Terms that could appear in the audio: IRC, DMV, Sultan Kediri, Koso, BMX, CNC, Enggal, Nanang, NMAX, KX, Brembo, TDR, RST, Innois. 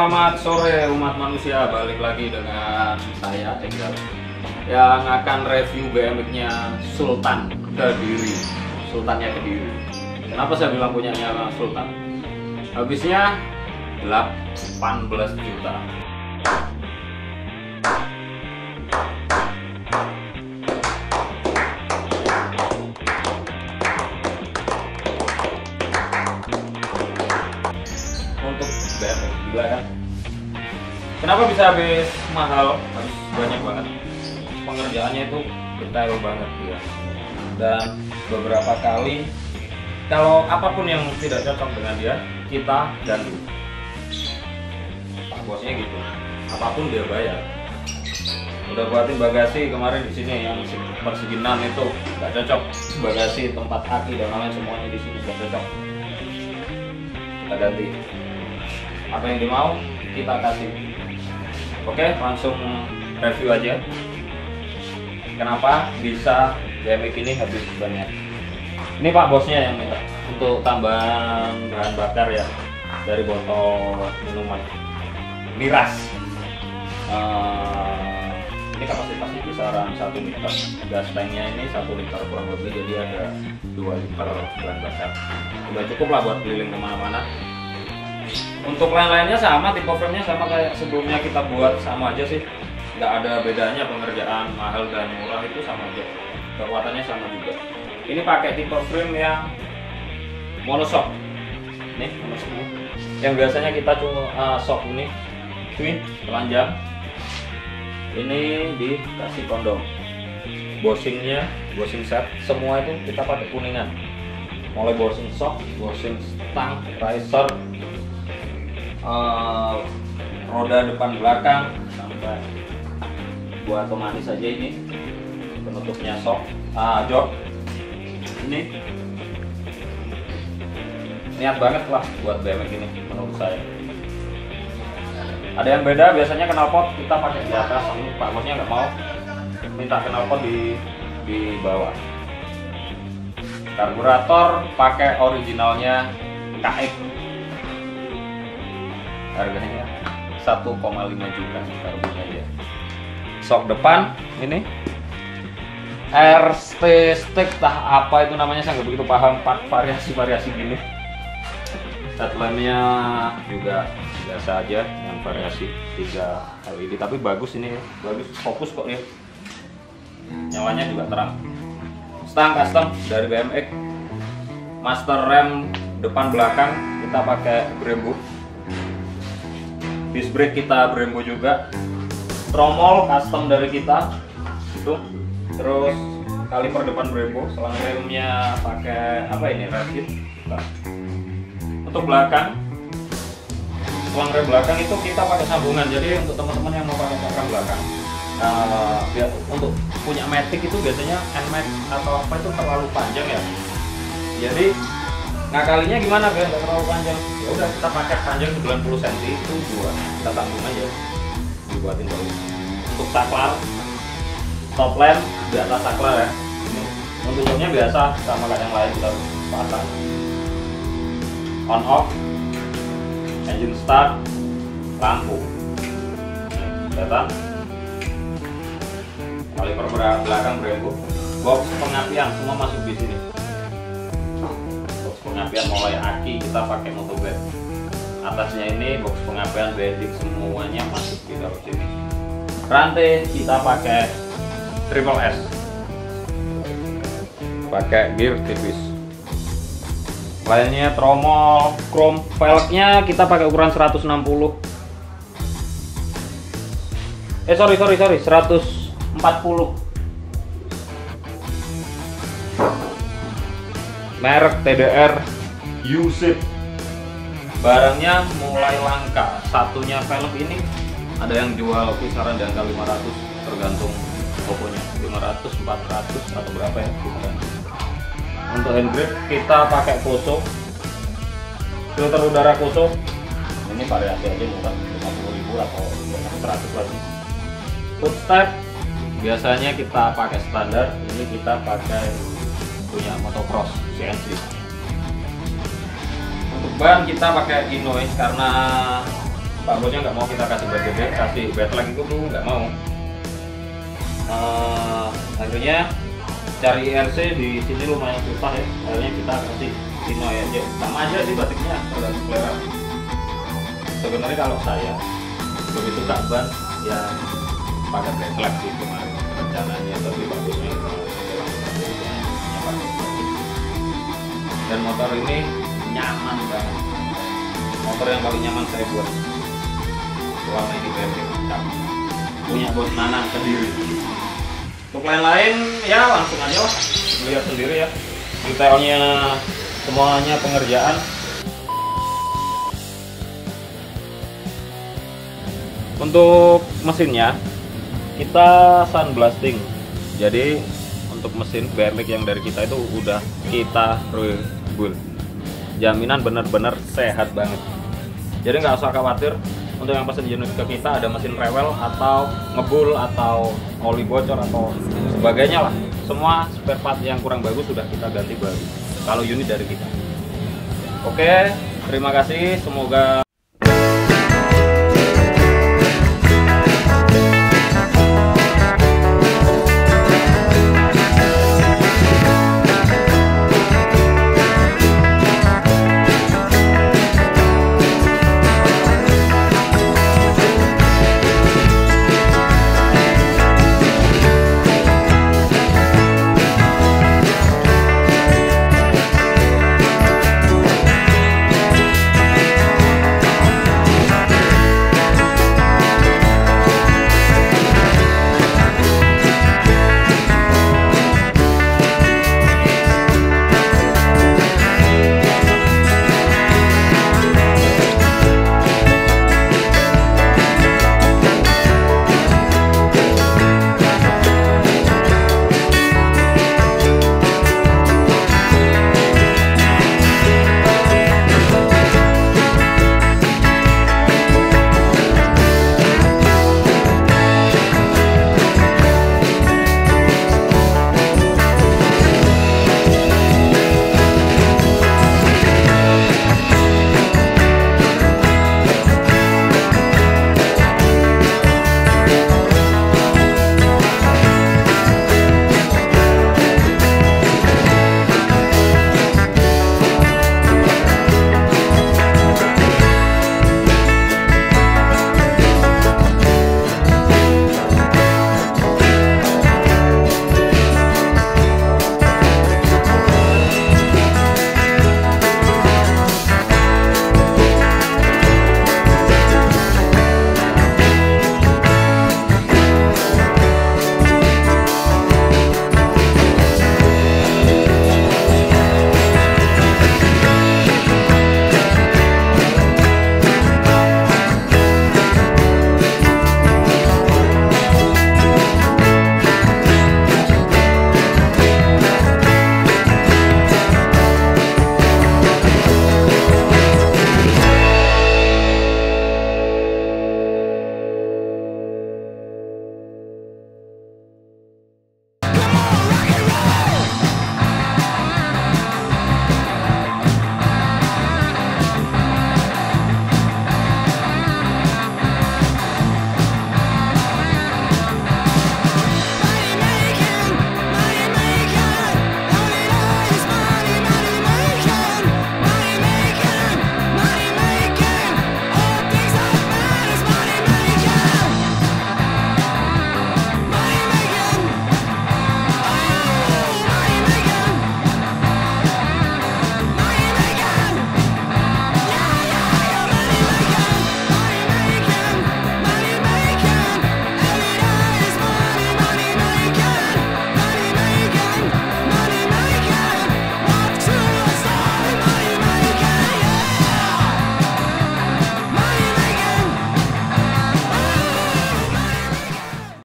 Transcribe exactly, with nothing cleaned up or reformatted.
Selamat sore umat manusia, balik lagi dengan saya Enggal yang akan review B M X-nya Sultan Kediri. Sultannya Kediri. Kenapa saya bilang punyanya Sultan? Habisnya delapan belas juta. Gila kan? Kenapa bisa habis mahal? Habis banyak banget. Pengerjaannya itu detail banget ya. Dan beberapa kali kalau apapun yang tidak cocok dengan dia, kita ganti. Pak bosnya gitu. Apapun dia bayar. Udah buatin bagasi kemarin di sini yang perseginan itu nggak cocok. Bagasi, tempat kaki dan lain-lain semuanya di sini nggak cocok. Kita ganti. Apa yang dimau kita kasih. Oke, langsung review aja kenapa bisa D M V ini habis banyak. Ini pak bosnya yang minta untuk tambahan bahan bakar ya, dari botol minuman miras. Uh, ini kapasitasnya kisaran satu liter, gas tanknya ini satu liter kurang lebih, jadi ada dua liter bahan bakar. Udah cukup lah buat keliling kemana-mana. Untuk lain-lainnya sama, tipe frame-nya sama kayak sebelumnya kita buat, sama aja sih, nggak ada bedanya. Pengerjaan mahal dan murah itu sama aja, kekuatannya sama juga. Ini pakai tipe frame yang monoshock, nih monoshock yang biasanya kita cuma uh, shock ini, swing telanjang. Ini dikasih kondom, bosingnya, bosing set, semua itu kita pakai kuningan, mulai bosing shock, bosing stang, riser. Uh, roda depan belakang sampai buat pemanis aja. Ini penutupnya sok uh, jok. Ini niat banget lah buat B M X ini menurut saya. Ada yang beda, biasanya knalpot kita pakai di atas, ini pak bosnya nggak mau, minta knalpot di di bawah. Karburator pakai originalnya K X, harganya satu koma lima juta sekarang aja. Sok depan ini R S T stick tah apa itu namanya, saya nggak begitu paham, variasi-variasi gini. Satlamnya juga biasa aja dengan variasi tiga L E D, tapi bagus ini, bagus, fokus kok ya. Nyawanya juga terang. Stang custom dari B M X. Master rem depan belakang kita pakai Brembo. Disc brake kita Brembo juga, tromol custom dari kita itu, terus kaliper depan Brembo, selang remnya pakai apa ini, Rabbit. Untuk belakang, selang rem belakang itu kita pakai sambungan, jadi untuk teman-teman yang mau pakai selang belakang, uh, biar untuk punya matic itu biasanya N max atau apa itu terlalu panjang ya, jadi ngakalinya gimana biar nggak terlalu panjang. Ya udah kita pakai panjang sembilan puluh sentimeter itu dua, kita tanggung aja, dibuatin dulu. Untuk saklar, top lamp di atas saklar ya. Tutupnya biasa sama kayak yang lain, kita pasang. On off, engine start, lampu, kelihatan. Kaliper belakang Brembo, box pengapian semua masuk di sini. Pengapian mulai aki kita pakai motobed. Atasnya ini box pengapian, bedding semuanya masuk di dalam sini. Rantai kita pakai triple S, pakai gear tipis. Lainnya tromol chrome, velgnya kita pakai ukuran seratus enam puluh. Eh sorry sorry sorry seratus empat puluh. Merek T D R Usip, barangnya mulai langka. Satunya velg ini ada yang jual kisaran di angka lima ratus, tergantung pokoknya lima ratus, empat ratus atau berapa ya. Untuk handgrip kita pakai Koso, filter udara Koso. Ini variasi aja murah, lima puluh ribu atau seratus lagi. Footstep biasanya kita pakai standar, ini kita pakai punya motocross C N C. Untuk ban kita pakai Innois karena bangkunya nggak mau kita kasih buat gede, kasih betlek itu tuh nggak mau. Uh, akhirnya cari I R C di sini lumayan susah ya, akhirnya kita kasih Innois aja, sama aja sih batiknya dan selera. Sebenarnya kalau saya lebih suka ban ya pakai betlek sih kemarin rencananya, tapi bagusnya dan motor ini nyaman banget, motor yang paling nyaman saya buat selama ini D M V punya bos Nanang sendiri. Untuk lain-lain ya langsung aja lihat sendiri ya, detailnya semuanya pengerjaan. Untuk mesinnya kita sunblasting, jadi untuk mesin berlik yang dari kita itu udah kita rebuild, jaminan bener-bener sehat banget. Jadi nggak usah khawatir untuk yang pesen unit ke kita ada mesin rewel atau ngebul atau oli bocor atau sebagainya lah, semua spare part yang kurang bagus sudah kita ganti baru kalau unit dari kita. Oke, terima kasih, semoga